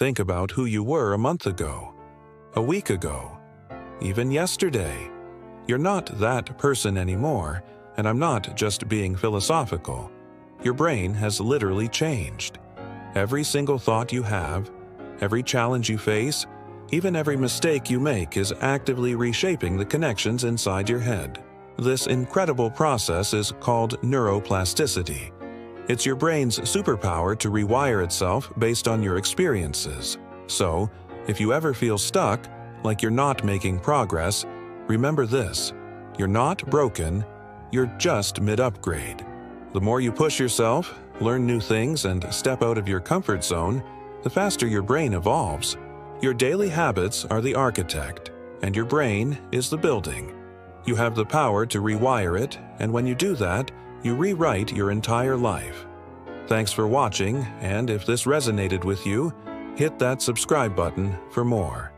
Think about who you were a month ago, a week ago, even yesterday. You're not that person anymore, and I'm not just being philosophical. Your brain has literally changed. Every single thought you have, every challenge you face, even every mistake you make is actively reshaping the connections inside your head. This incredible process is called neuroplasticity. It's your brain's superpower to rewire itself based on your experiences. So, if you ever feel stuck, like you're not making progress, remember this: you're not broken, you're just mid-upgrade. The more you push yourself, learn new things, and step out of your comfort zone, the faster your brain evolves. Your daily habits are the architect, and your brain is the building. You have the power to rewire it, and when you do that, you rewrite your entire life. Thanks for watching, and if this resonated with you, hit that subscribe button for more.